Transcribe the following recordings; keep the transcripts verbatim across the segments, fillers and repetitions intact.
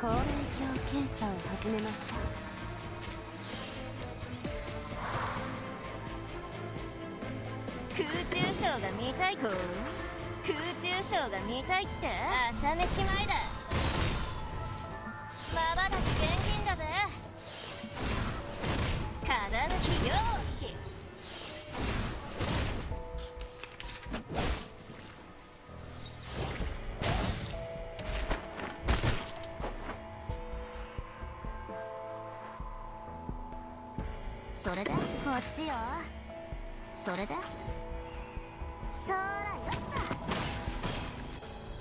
高麗鏡検査を始めましょう。空中ショーが見たい子、空中ショーが見たいって。朝飯前だ。まばたき厳禁だぜ。風向きよし。それでこっちよ。それでそーらよっと。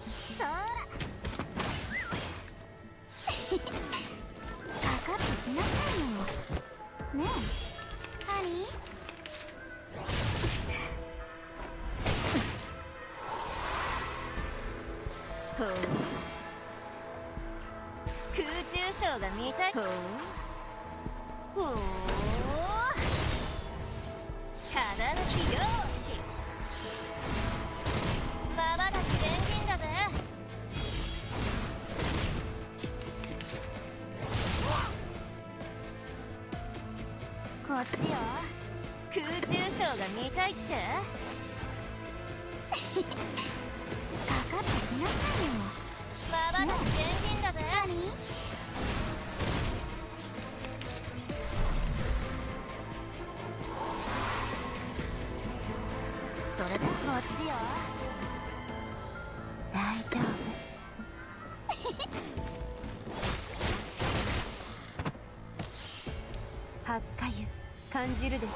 そーらかかってきなさいよねえハリー。ほう空中ショーが見たい。ほうほう風向きよし。まばたき厳禁だぜ。こっちよ。空中ショーが見たいって。かかってきなさいよ。まばたき厳禁だぜ。何それでこっちよ。大丈夫。はっかゆ感じるでしょ。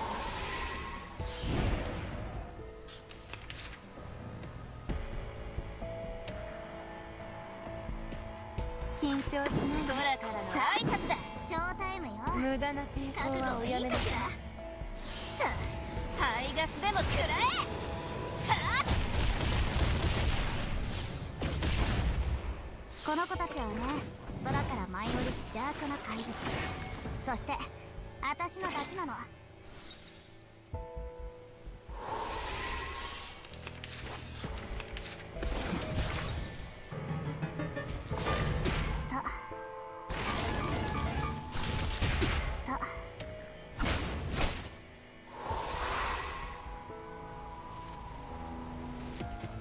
緊張しない。空からの挨拶だ。ショータイムよ。無駄な抵抗はおやめなさい。排ガスでも食らえ。この子たちはね、空から舞い降りし邪悪な怪物、そして私のダチなの。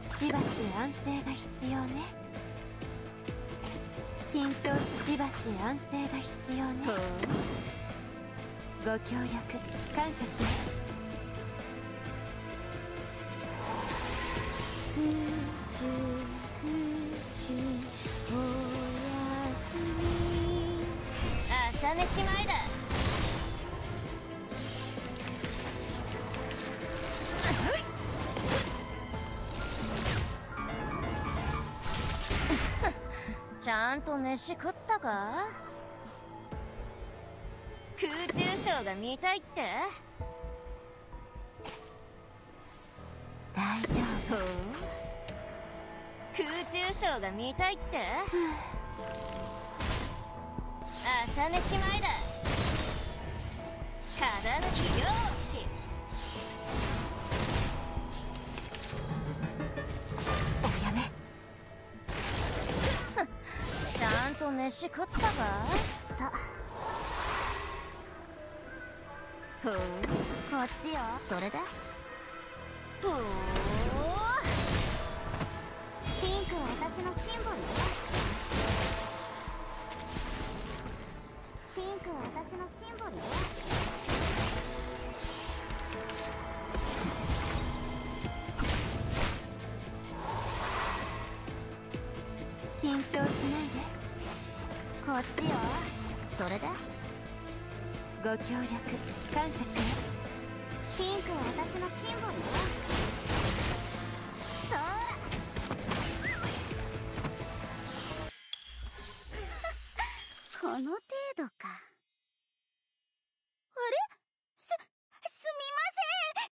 ととしばし安静が必要ね。緊張し、しばし安静が必要ね。ご協力感謝します。朝飯前だ。ちゃんと飯食ったか？空中ショーが見たいって？大丈夫。空中ショーが見たいって？朝飯前だ。風向きよし。おやめ。飯食ったか？と。ほう。こっちよ。それで。ほう。ピンクは私のシンボルよ。ピンクは私のシンボルよ。緊張しないで。こっちよ。それでご協力感謝します。ピンクは私のシンボルよ。